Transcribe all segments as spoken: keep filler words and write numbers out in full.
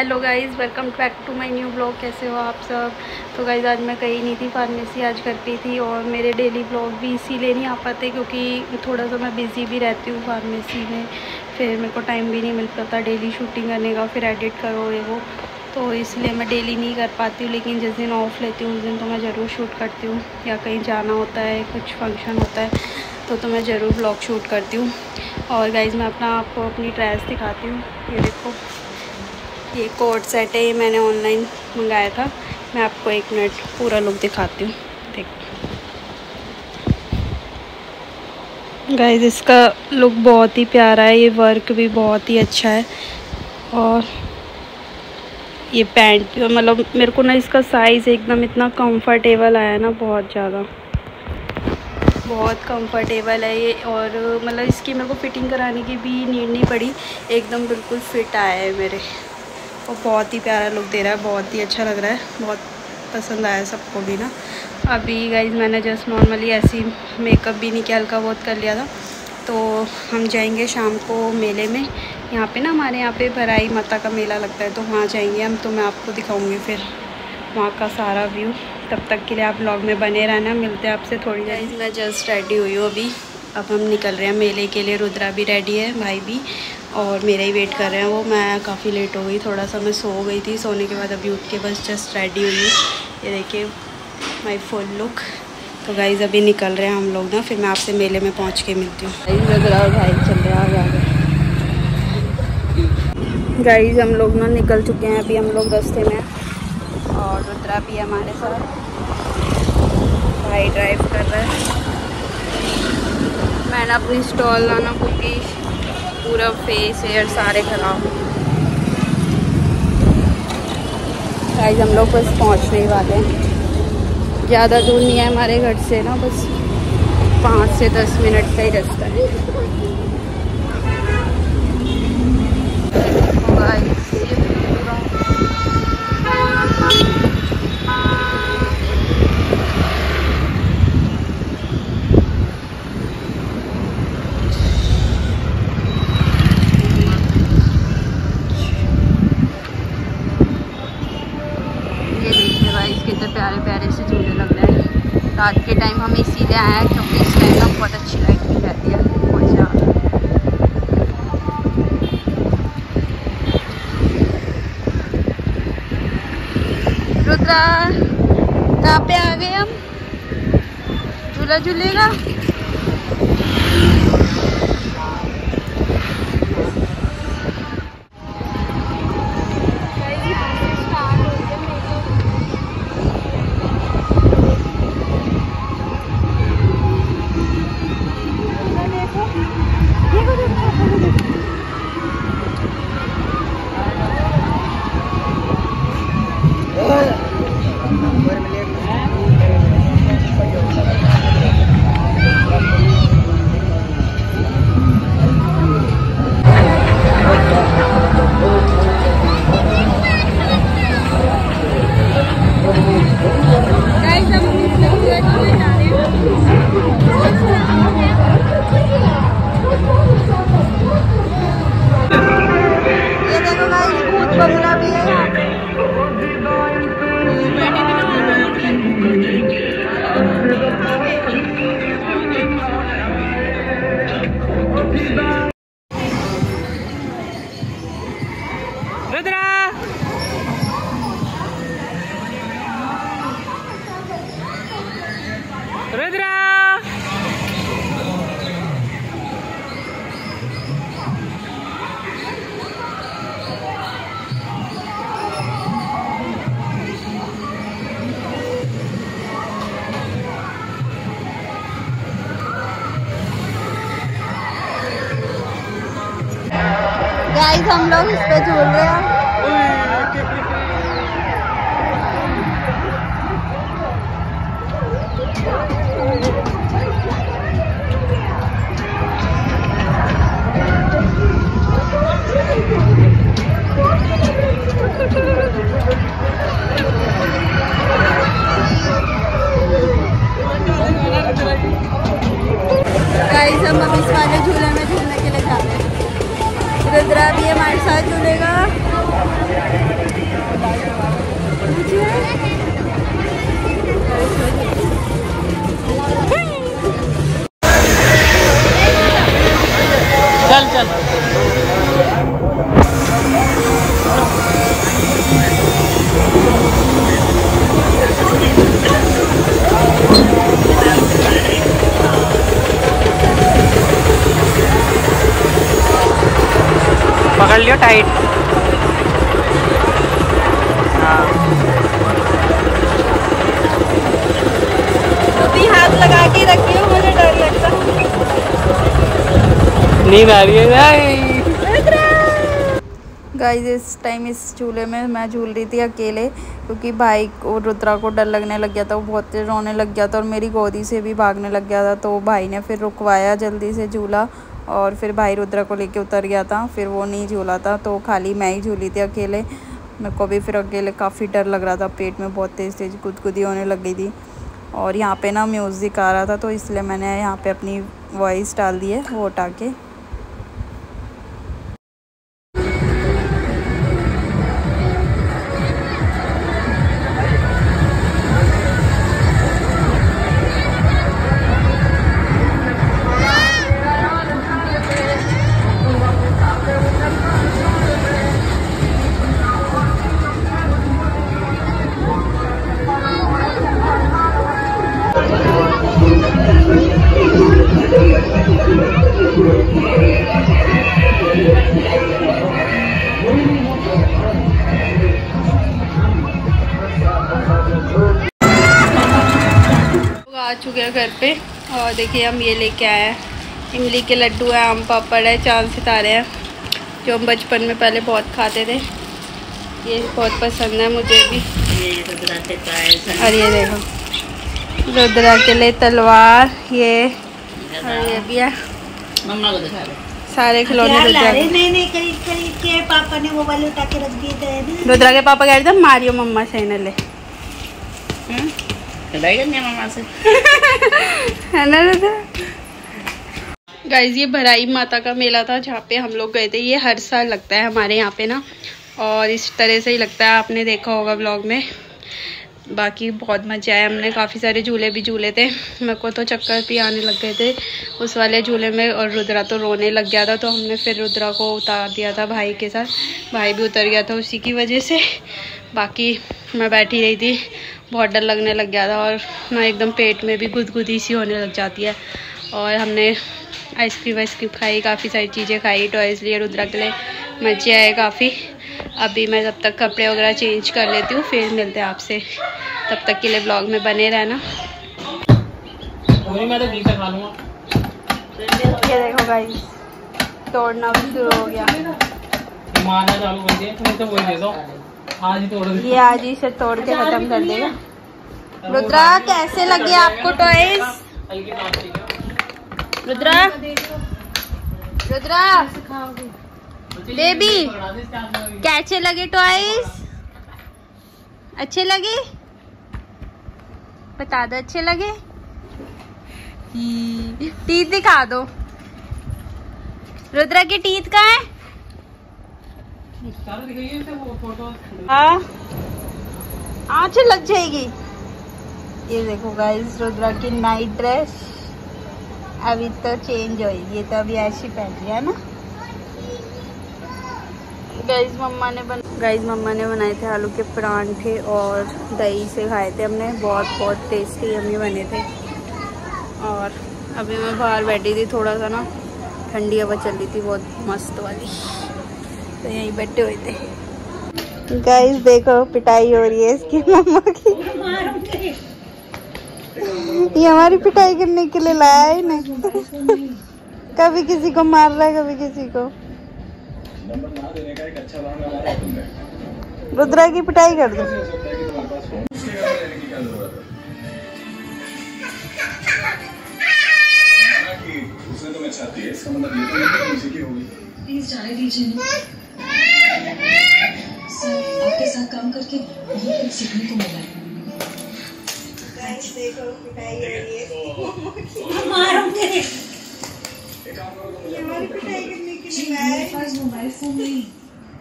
Hello guys, welcome back to my new blog. कैसे हो आप सब? तो गाइज़ आज मैं कहीं नहीं थी, फार्मेसी आज घर पे थी। और मेरे डेली ब्लॉग भी इसीलिए नहीं आ पाते क्योंकि थोड़ा सा मैं बिज़ी भी रहती हूँ फार्मेसी में, फिर मेरे को टाइम भी नहीं मिल पाता डेली शूटिंग करने का, फिर एडिट करो ये वो, तो इसलिए मैं डेली नहीं कर पाती हूँ। लेकिन जिस दिन ऑफ लेती हूँ उस दिन तो मैं ज़रूर शूट करती हूँ, या कहीं जाना होता है, कुछ फंक्शन होता है तो तो मैं ज़रूर ब्लॉग शूट करती हूँ। और गाइज़ मैं अपना आपको अपनी ड्रेस दिखाती हूँ। ये देखो, ये कोट सेट है, ये मैंने ऑनलाइन मंगाया था। मैं आपको एक मिनट पूरा लुक दिखाती हूँ। देखो गाइज़ इसका लुक बहुत ही प्यारा है, ये वर्क भी बहुत ही अच्छा है। और ये पैंट मतलब मेरे को ना इसका साइज़ एकदम इतना कंफर्टेबल आया ना, बहुत ज़्यादा बहुत कंफर्टेबल है ये। और मतलब इसकी मेरे को फिटिंग कराने की भी नीड नहीं पड़ी, एकदम बिल्कुल फिट आया है मेरे, और बहुत ही प्यारा लुक दे रहा है, बहुत ही अच्छा लग रहा है, बहुत पसंद आया सबको भी ना। अभी गाइज मैंने जस्ट नॉर्मली ऐसे ही मेकअप भी नहीं किया, हल्का बहुत कर लिया था। तो हम जाएंगे शाम को मेले में, यहाँ पे ना हमारे यहाँ पे भराई माता का मेला लगता है, तो वहाँ जाएंगे हम, तो मैं आपको दिखाऊंगी फिर वहाँ का सारा व्यू। तब तक के लिए आप ब्लॉग में बने रहना, मिलते हैं आपसे थोड़ी देर। मैं जस्ट रेडी हुई हूँ अभी, अब हम निकल रहे हैं मेले के लिए। रुद्रा भी रेडी है, भाई भी, और मेरा ही वेट कर रहे हैं वो। मैं काफ़ी लेट हो गई, थोड़ा सा मैं सो गई थी, सोने के बाद अभी उठ के बस जस्ट रेडी हुई। ये देखिए माय फुल लुक। तो गाइज़ अभी निकल रहे हैं हम लोग ना, फिर मैं आपसे मेले में पहुंच के मिलती हूँ। भाई चल रहे हैं आगे। गाइज़ हम लोग ना निकल चुके हैं, अभी हम लोग रास्ते में, और रुद्रा भी हमारे साथ, भाई ड्राइव कर रहा है। मैंने अपनी स्टॉल लाना पूरी पूरा फेस हेयर सारे खराब। गाइस हम लोग बस पहुंचने वाले हैं, ज़्यादा दूर नहीं है हमारे घर से ना, बस पाँच से दस मिनट का ही रास्ता है। प्यारे प्यारे से झूले लग रहे हैं। रात के टाइम हम इसीलिए आए हैं क्योंकि इस टाइम हम बहुत अच्छी लाइटिंग रहती है, मज़ा। रुद्रा कहाँ पे आ गए हम? झूला झूलेगा? गाइस हम लोग इस पे झूल रहे हैं। गाइस हम अब इस वाले झूले में झूलने के लिए जा रहे हैं। रुद्रा भी हमारे साथ जुड़ेगा। कर लियो टाइट। हाँ अभी हाथ लगा के रखियो, मुझे डर लगता है। नींद आ रही है गाइस। इस टाइम इस झूले में मैं झूल रही थी अकेले, क्योंकि भाई को रुद्रा को डर लगने लग गया था, वो बहुत तेज रोने लग गया था और मेरी गोदी से भी भागने लग गया था। तो भाई ने फिर रुकवाया जल्दी से झूला और फिर भाई रुद्रा को लेके उतर गया था, फिर वो नहीं झूला था। तो खाली मैं ही झूली थी अकेले। मेरे को भी फिर अकेले काफ़ी डर लग रहा था, पेट में बहुत तेज़ तेज गुदगुदी होने लग गई थी। और यहाँ पे ना म्यूज़िक आ रहा था, तो इसलिए मैंने यहाँ पे अपनी वॉइस डाल दी है, वो उठा के। आ चुके हैं घर पे और देखिए हम ये लेके आए हैं, इमली के लड्डू हैं, आम पापड़ है, चांद सितारे हैं, जो हम बचपन में पहले बहुत खाते थे। ये बहुत पसंद है मुझे भी। और ये देखो रुद्रा के लिए तलवार, ये और ये भी है। मम्मा को दिखा दो सारे खिलौने। नहीं नहीं खरीद खरीद के पापा ने वो वाले उठा के रख दिए थे। रुद्रा के पापा कह रहे थे मारियो मम्मा से न ले, मम्मा से है ना रुद्रा। गाइज ये भराई माता का मेला था जहाँ पे हम लोग गए थे। ये हर साल लगता है हमारे यहाँ पे ना, और इस तरह से ही लगता है, आपने देखा होगा ब्लॉग में। बाकी बहुत मजा आया, हमने काफ़ी सारे झूले भी झूले थे। मेरे को तो चक्कर भी आने लग गए थे उस वाले झूले में, और रुद्रा तो रोने लग गया था, तो हमने फिर रुद्रा को उतार दिया था भाई के साथ। भाई भी उतर गया था उसी की वजह से। बाकी मैं बैठी रही थी, बहुत डर लगने लग गया था और ना एकदम पेट में भी गुदगुदी सी होने लग जाती है। और हमने आइसक्रीम वाइसक्रीम खाई, काफ़ी सारी चीज़ें खाई, टॉयज़ लिए रुद्रा के लिए, मजे आए काफ़ी। अभी मैं तब तक कपड़े वगैरह चेंज कर लेती हूँ, फिर मिलते हैं आपसे। तब तक के लिए ब्लॉग में बने रहना। ये देखो गाइस तोड़ना भी शुरू हो गया। ये आज ही से तोड़ के खत्म कर देगा। रुद्रा कैसे लगे आपको टॉयज? रुद्रा रुद्रा बेबी कैसे लगे टॉयज? अच्छे लगे? बता दो अच्छे लगे। टीथ दिखा दो। रुद्रा के टीथ कहाँ है? हाँ आँच लग जाएगी। ये देखो गाइस रुद्रा की नाइट ड्रेस अभी तो चेंज होगी, ये तो अभी ऐसी पहन रही है ना। गाइस मम्मा ने बन गाइस मम्मा ने बनाए थे आलू के परांठे और दही से खाए थे हमने, बहुत बहुत टेस्टी यम्मी बने थे। और अभी मैं बाहर बैठी थी, थोड़ा सा ना ठंडी हवा चल रही थी बहुत मस्त वाली, तो यहीं बैठे हुए थे। गाइस देखो पिटाई हो रही है इसकी मम्मा की। ये हमारी पिटाई करने के लिए लाया है ना। कभी किसी को मार रहा है, कभी किसी को। रुद्रा की पिटाई कर दो। प्लीज जाने दीजिए, आपके साथ काम करके बहुत कुछ सीखने को मिला है। देखो पिटाई हो रही है। मारूंगी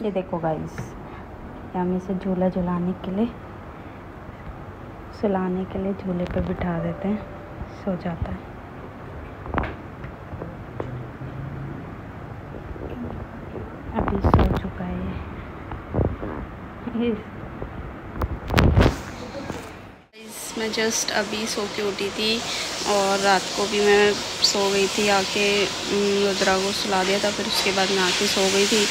ये देखो गाइस, हमें से झूला झुलाने के लिए सुलाने के लिए झूले पे बिठा देते हैं, सो जाता है। अभी सो चुका है। मैं जस्ट अभी सो के उठी थी और रात को भी मैं सो गई थी, आके रुद्रा को सुला दिया था, फिर उसके बाद मैं आके सो गई थी।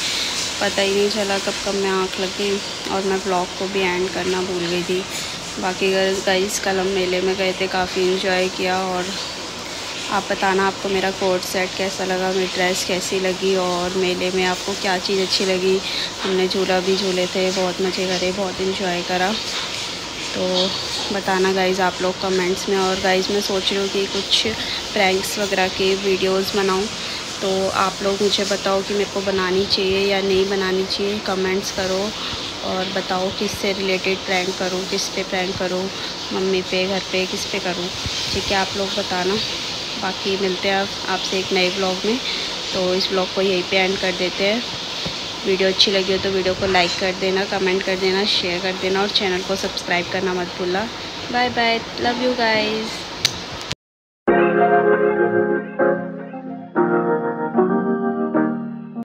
पता ही नहीं चला कब कब मैं आँख लग गई और मैं ब्लॉग को भी एंड करना भूल गई थी। बाकी गाइस कल हम मेले में गए थे, काफ़ी इन्जॉय किया और आप बताना आपको मेरा कोट सेट कैसा लगा, मेरी ड्रेस कैसी लगी और मेले में आपको क्या चीज़ अच्छी लगी। हमने झूला भी झूले थे, बहुत मज़े करे, बहुत इन्जॉय करा। तो बताना गाइज़ आप लोग कमेंट्स में। और गाइज़ मैं सोच रही हूँ कि कुछ प्रैंक्स वगैरह के वीडियोस बनाऊँ, तो आप लोग मुझे बताओ कि मेरे को बनानी चाहिए या नहीं बनानी चाहिए। कमेंट्स करो और बताओ किससे रिलेटेड प्रैंक करूँ, किस पे प्रैंक करूँ, मम्मी पे, घर पे, किस पे करूँ। ठीक है, आप लोग बताना। बाकी मिलते हैं आपसे एक नए ब्लॉग में, तो इस ब्लॉग को यहीं पे एंड कर देते हैं। वीडियो अच्छी लगी हो तो वीडियो को लाइक कर देना, कमेंट कर देना, शेयर कर देना और चैनल को सब्सक्राइब करना मत भूलना। Bye bye, love you guys.